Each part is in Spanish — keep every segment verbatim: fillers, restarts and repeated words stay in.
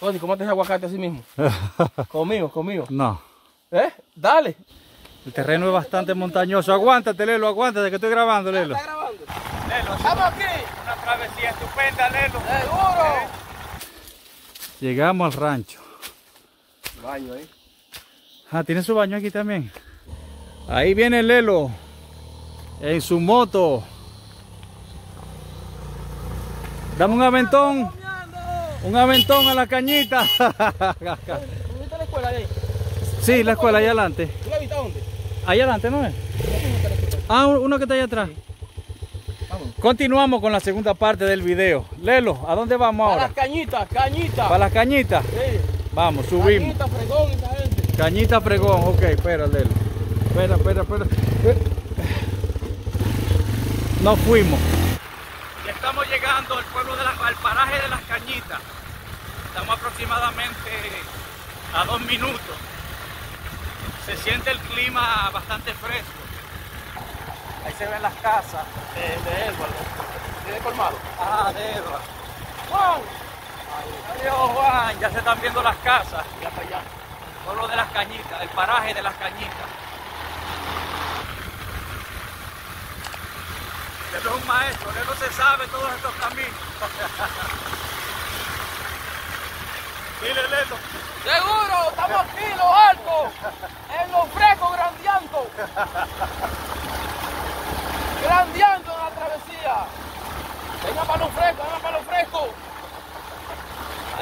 Oye, ¿cómo te hace aguacate así mismo? Conmigo, conmigo. No. ¿Eh? Dale. El terreno es bastante montañoso. Aguántate, Lelo, aguántate que estoy grabando, Lelo. ¿Está grabando? Lelo, estamos aquí. Una travesía estupenda, Lelo. ¡Seguro! ¿Eh? Llegamos al rancho. Baño ahí. ¿Eh? Ah, tiene su baño aquí también. Ahí viene Lelo. En su moto. Dame un aventón. Un aventón a la cañita. ¿Dónde está la escuela ahí? Sí, la escuela allá adelante. ¿Tú la viste dónde? Allá adelante, ¿no es? Ah, uno que está allá atrás. Continuamos con la segunda parte del video. Lelo, ¿a dónde vamos ahora? Para las cañitas, cañitas. ¿Para las cañitas? Sí. Vamos, subimos. Cañita Fregón, esa gente. Cañita Fregón, ok, espera, Lelo. Espera, espera, espera. Nos fuimos. Ya estamos llegando al pueblo de la, al paraje de las Cañitas. Estamos aproximadamente a dos minutos. Se siente el clima bastante fresco. Ahí se ven las casas de, de Elba, ¿no? ¿De Colmado? Ah, de Elba. ¡Juan! Adiós, Juan. Ya se están viendo las casas. Ya para allá. El pueblo de las Cañitas, el paraje de las Cañitas. Él es un maestro, él no se sabe todos estos caminos. Mire, Lelo. Seguro, estamos aquí en los altos, en los frescos grandeando. Grandeando en la travesía. Venga para los frescos, venga para los frescos.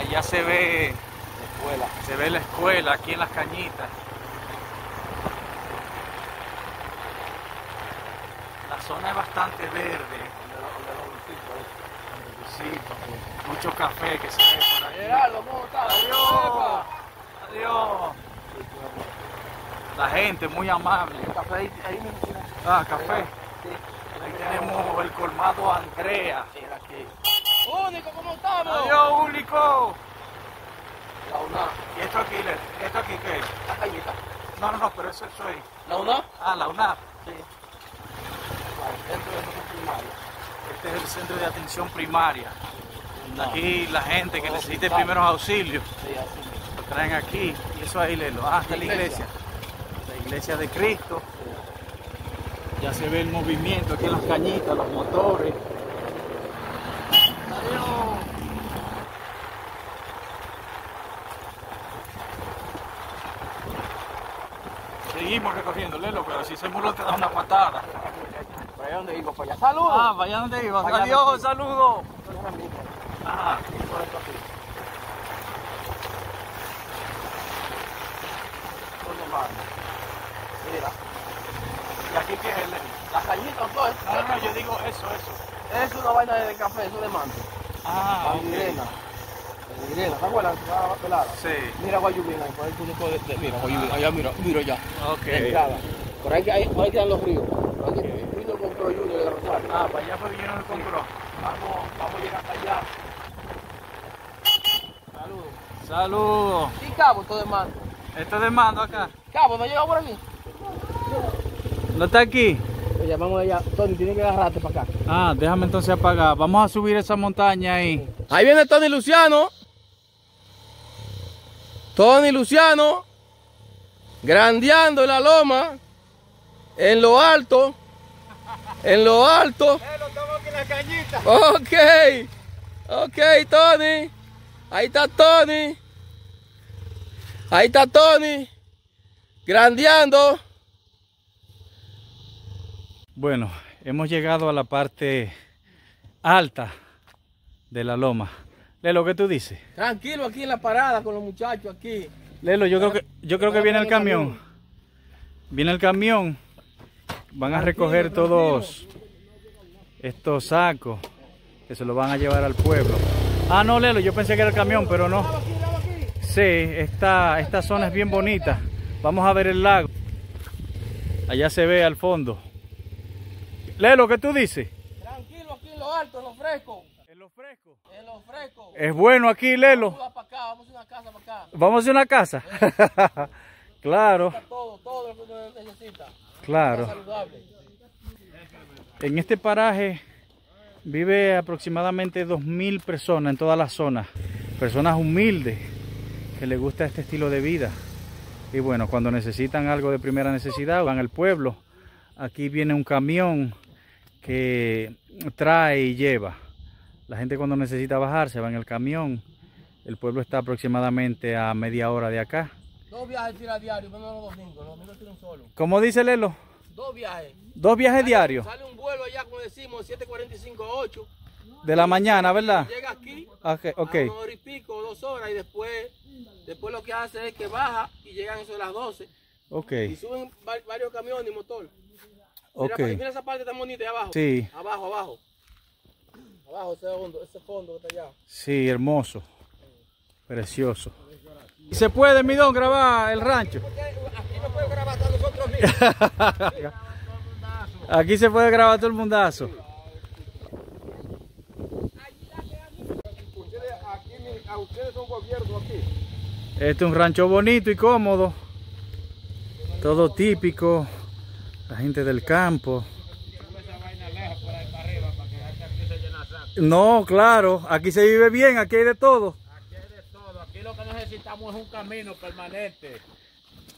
Allá se ve la escuela. Se ve la escuela aquí en las Cañitas. La zona es bastante verde, mucho café que se ve por ahí. ¡Adiós! ¡Adiós! La gente muy amable. Ah, café. Ahí tenemos el colmado Andrea. ¡Único, cómo estamos! ¡Adiós, Único! ¿Y esto aquí, esto aquí qué es? La cañita. No, no, no, pero eso soy. ¿La UNAP? Ah, la UNAP. Sí. Este es el centro de atención primaria. Aquí la gente que necesite primeros auxilios lo traen aquí. Y eso ahí, Lelo. Ah, está la iglesia. La iglesia de Cristo. Ya se ve el movimiento aquí en las cañitas, los motores. Seguimos recorriendo, Lelo, pero si ese muro te da una patada. Allá donde iba, para allá. ¡Saludos! Ah, para allá donde iba. Allá ¡adiós! Donde ¡saludos! Ah, mira. ¿Y aquí qué es? ¿Las cañitas? Todo esto. Ah, no, yo digo eso, eso. Es una vaina de café, eso de manto. Ah, de grena. De grena, ¿te acuerdas? Estaba pelada. Sí. Mira, Guayubina, por ahí tú no puedes. Mira, Guayubina, allá, mira, mira ya. Ok. Por ahí, ahí, ahí quedan los ríos. Ah, para allá fue que yo no lo compró. Vamos, vamos a llegar hasta allá. Saludos. Saludos. ¿Y Cabo esto de mando? Esto de mando acá. Cabo, ¿no llegamos por aquí? ¿No está aquí? Lo llamamos allá. Tony, tiene que agarrarte para acá. Ah, déjame entonces apagar. Vamos a subir esa montaña ahí. Sí. Ahí viene Tony Luciano. Tony Luciano. Grandeando en la loma. En lo alto. En lo alto. Lelo, estamos aquí en la cañita. Ok. Ok, Tony. Ahí está Tony. Ahí está Tony. Grandeando. Bueno, hemos llegado a la parte alta de la loma. Lelo, ¿qué tú dices? Tranquilo aquí en la parada con los muchachos aquí. Lelo, yo creo que, yo creo que viene el camión. Viene el camión. Van a recoger todos estos sacos que se los van a llevar al pueblo. Ah, no, Lelo, yo pensé que era el camión, pero no. Sí, esta, esta zona es bien bonita. Vamos a ver el lago. Allá se ve al fondo. Lelo, ¿qué tú dices? Tranquilo, aquí en lo alto, en lo fresco. ¿En lo fresco? En lo fresco. Es bueno aquí, Lelo. Vamos a una casa para acá. Vamos a una casa. Claro. Todo, todo lo que necesita. Claro. En este paraje vive aproximadamente dos mil personas en toda la zona. personas humildes que les gusta este estilo de vida. Y bueno, cuando necesitan algo de primera necesidad, van al pueblo. Aquí viene un camión que trae y lleva. La gente cuando necesita bajar se va en el camión. El pueblo está aproximadamente a media hora de acá. Dos viajes tira diario, menos los domingos, los domingos tira un solo. ¿Cómo dice Lelo? Dos viajes. Dos viajes diarios. Sale un vuelo allá, como decimos, siete cuarenta y cinco, ocho. De la mañana, ¿verdad? Llega aquí, okay, okay. A una hora y pico, dos horas, y después, después lo que hace es que baja y llegan eso de las doce. Okay. Y suben varios camiones y motor. Okay. Mira, mira esa parte tan bonita ahí abajo. Sí. Abajo, abajo. Abajo, ese fondo, ese fondo que está allá. Sí, hermoso. Precioso. ¿Y se puede, mi don, grabar el rancho? Aquí no puede grabar hasta nosotros mismos. Aquí se puede grabar todo el mundazo. ¿A ustedes son gobiernos aquí? Este es un rancho bonito y cómodo, todo típico, la gente del campo. No, claro, aquí se vive bien, aquí hay de todo. Aquí hay de todo, aquí lo que necesitamos es un camino permanente.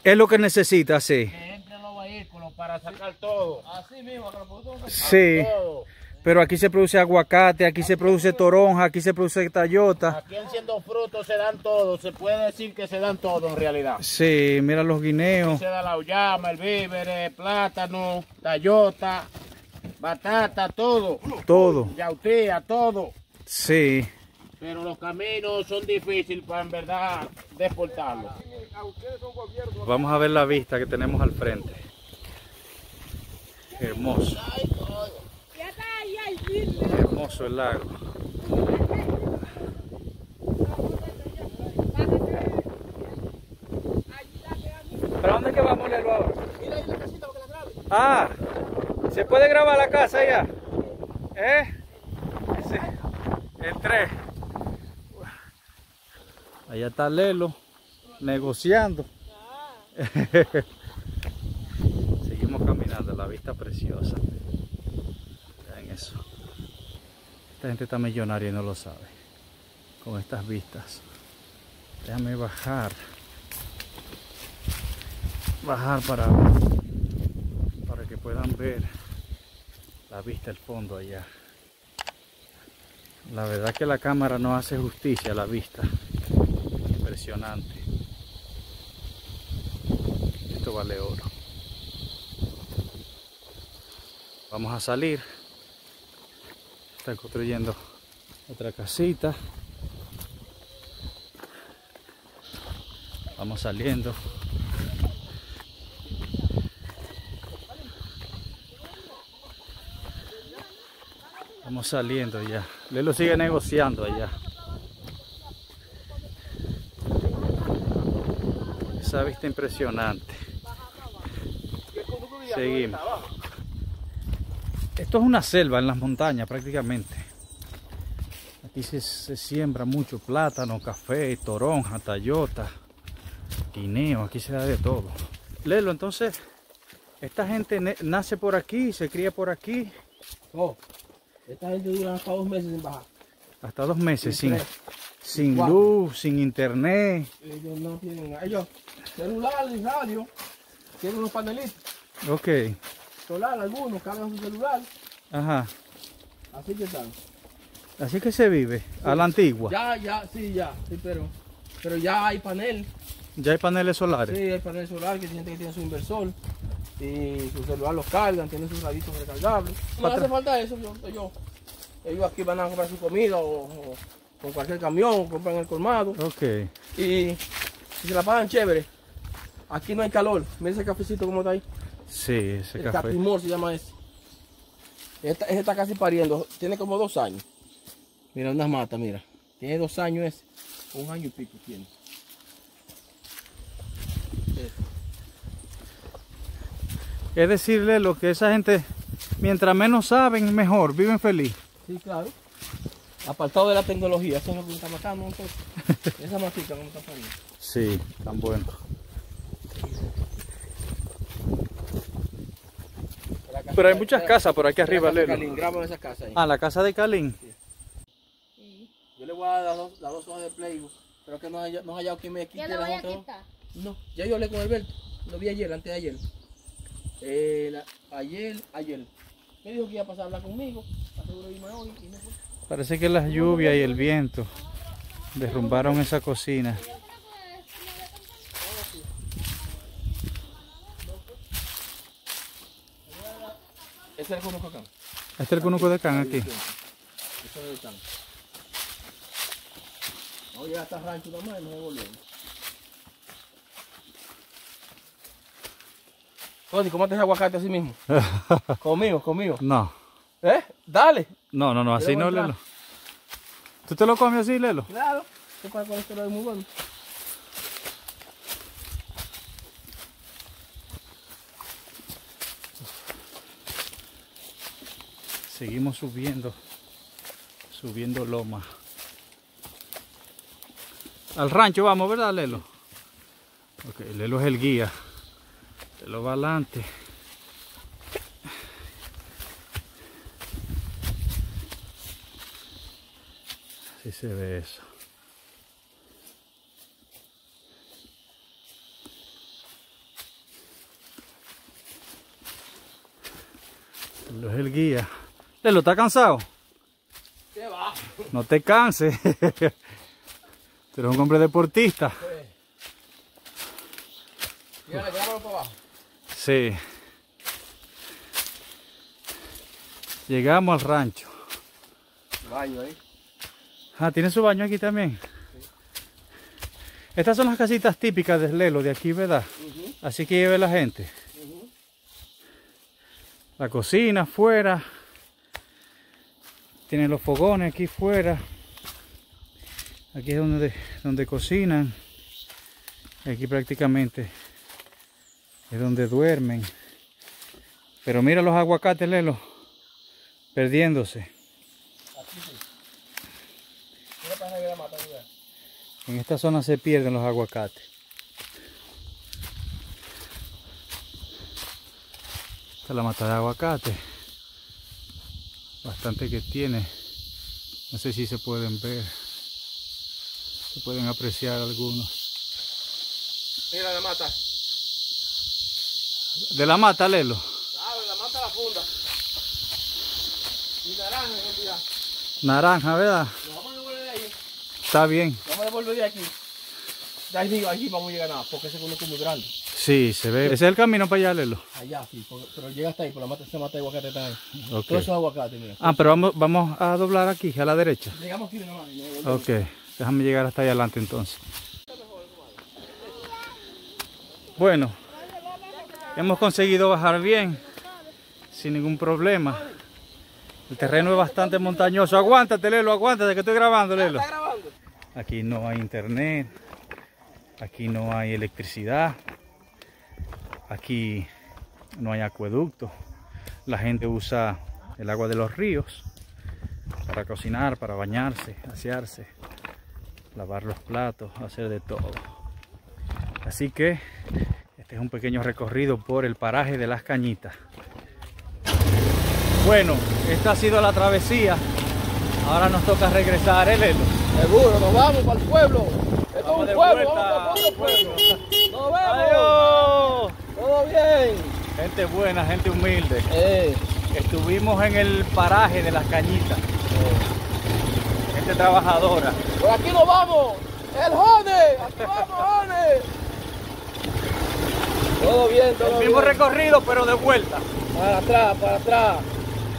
Es lo que necesita, sí. Que entren los vehículos para sacar todo. Así mismo, que nosotros sacamos todo. Pero aquí se produce aguacate, aquí se produce toronja, aquí se produce tallota. Aquí siendo frutos se dan todos, se puede decir que se dan todos en realidad. Sí, mira los guineos. Aquí se da la uyama, el víveres, plátano, tallota, batata, todo. Todo. Yautía, todo. Sí. Pero los caminos son difíciles para en verdad deportarlos. Vamos a ver la vista que tenemos al frente. Hermoso. Hermoso el lago. ¿Para dónde es que vamos, Lelo, ahora? Mira ahí la casita para que la grabe. Ah, ¿se puede grabar la casa allá? ¿Eh? Ese, el tres. Allá está Lelo negociando. Seguimos caminando, la vista preciosa. Vean eso. Esta gente está millonaria y no lo sabe, con estas vistas. Déjame bajar, bajar para, para que puedan ver la vista del fondo allá. La verdad que la cámara no hace justicia a la vista, impresionante. Esto vale oro. Vamos a salir. Están construyendo otra casita. Vamos saliendo. Vamos saliendo ya. Lelo sigue negociando allá. Esa vista impresionante. Seguimos. Esto es una selva en las montañas prácticamente. Aquí se, se siembra mucho plátano, café, toronja, tallota, guineo, aquí se da de todo. Lelo, entonces, esta gente nace por aquí, se cría por aquí. Oh, esta gente dura hasta dos meses sin bajar. Hasta dos meses sin, sin, sin luz, sin internet. Ellos no tienen nada. Ellos, celular y radio, tienen unos panelitos. Ok. Solar, algunos cargan su celular. Ajá. Así que están. Así que se vive, sí. A la antigua. Ya, ya, sí, ya, sí, pero, pero ya hay panel. Ya hay paneles solares. Sí, hay paneles solares que tienen que tiene su inversor y su celular los cargan, tienen sus raditos recargables. No hace falta eso, yo, yo. Ellos aquí van a comprar su comida o, o con cualquier camión, compran el colmado. Ok. Y, y se la pagan chévere. Aquí no hay calor. Mira ese cafecito como está ahí. Sí, ese el café. Catimor se llama ese. Esta, esta está casi pariendo, tiene como dos años. Mira, unas matas, mira. Tiene dos años ese. Un año y pico tiene. Este. Es decirle lo que esa gente, mientras menos saben, mejor, viven feliz. Sí, claro. Apartado de la tecnología, eso es lo que está matando nosotros. Esa matita como está pariendo. Sí, tan bueno. Pero hay muchas casas por aquí arriba, Lelo. Grabamos esa casa ahí. Ah, la casa de Calín. Sí. Yo le voy a estaba las dos, las dos hojas de pleigo, pero que no ha no hallado quien me quite las otras. No, ya yo hablé con Alberto, lo vi ayer, antes de ayer. Eh, la, ayer, ayer. Me dijo que iba a pasar a hablar conmigo, aseguro irme hoy y me fue. Parece que las lluvias y el viento derrumbaron esa cocina. Este es el conuco de can. Este es el conuco de can aquí. Este es el can. No llega hasta rancho nomás y nos devolvemos. Cody, ¿cómo te aguacate así mismo? Conmigo, conmigo. No. ¿Eh? Dale. No, no, no, así no, Lelo. ¿Tú te lo comes así, Lelo? Claro. Este colesterol es muy bueno. Seguimos subiendo, subiendo loma. Al rancho vamos, ¿verdad, Lelo? Ok, Lelo es el guía. Lelo va adelante. Así se ve eso. Lelo es el guía. Lelo, ¿estás cansado? ¿Qué va? No te canses. Tú eres un hombre deportista. Sí. Mira, llévalo para abajo. Sí. Llegamos al rancho. Baño ahí. ¿Eh? Ah, ¿tiene su baño aquí también? Sí. Estas son las casitas típicas de Lelo, de aquí, ¿verdad? Uh-huh. Así que lleve la gente. Uh-huh. La cocina afuera. Tienen los fogones aquí fuera. Aquí es donde, donde cocinan. Aquí prácticamente es donde duermen. Pero mira los aguacates, Lelo, perdiéndose. En esta zona se pierden los aguacates. Esta es la mata de aguacate. Bastante que tiene, no sé si se pueden ver, se pueden apreciar algunos. Mira la mata. ¿De la mata, Lelo? Claro, de la mata a la funda. Y naranja, en realidad. Naranja, ¿verdad? Nos vamos a devolver de ahí. Está bien. Nos vamos a devolver de aquí. De ahí digo, aquí vamos a llegar nada, porque ese conuco es muy grande. Sí, se ve. Ese es el camino para allá, Lelo. Allá, sí, pero llega hasta ahí, por la mata se mata de aguacate también. Okay. Todos esos aguacates, mira. Ah, pero vamos, vamos a doblar aquí, a la derecha. Llegamos aquí de nomás. Ok, déjame llegar hasta allá adelante entonces. Bueno, hemos conseguido bajar bien, sin ningún problema. El terreno es bastante montañoso. Aguántate, Lelo, aguántate que estoy grabando, Lelo. Aquí no hay internet, aquí no hay electricidad. Aquí no hay acueducto, la gente usa el agua de los ríos para cocinar, para bañarse, asearse, lavar los platos, hacer de todo. Así que este es un pequeño recorrido por el paraje de Las Cañitas. Bueno, esta ha sido la travesía, ahora nos toca regresar, ¿eh, Lelo? Seguro, nos vamos para el pueblo, esto es un pueblo, vamos para el pueblo. ¡Nos vemos! ¡Adiós! ¡Todo bien! Gente buena, gente humilde. Eh. Estuvimos en el paraje de Las Cañitas. Eh. Gente trabajadora. ¡Por aquí nos vamos! ¡El Jone! ¡Aquí vamos, Jone! Todo bien, todo el bien. El mismo recorrido, pero de vuelta. Para atrás, para atrás.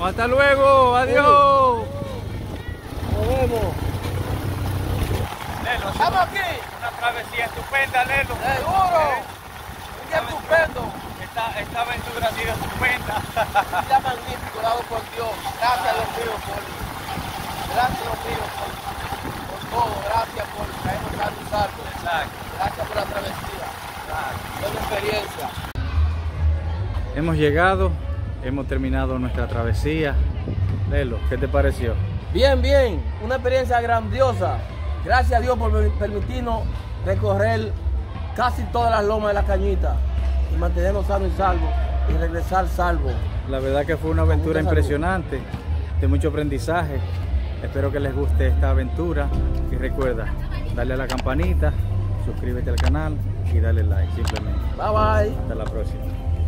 ¡Hasta luego! ¡Adiós! Eh. ¡Nos vemos! Lelo, ¡estamos aquí! Una travesía estupenda, Lelo. ¡Seguro! Eh. Estupendo. Esta, esta aventura ha sido estupenda. Está magnífico, dado por Dios. Gracias a los míos por Gracias a los míos por, por todo. Gracias por traernos tantos árboles. Gracias por la travesía. Es una experiencia. Hemos llegado, hemos terminado nuestra travesía. Lelo, ¿qué te pareció? Bien, bien. Una experiencia grandiosa. Gracias a Dios por permitirnos recorrer casi todas las lomas de Las Cañitas y mantenernos sanos y salvos y regresar salvos. La verdad que fue una aventura impresionante, de mucho aprendizaje, Espero que les guste esta aventura y recuerda darle a la campanita, suscríbete al canal y dale like simplemente. Bye bye. Hasta la próxima.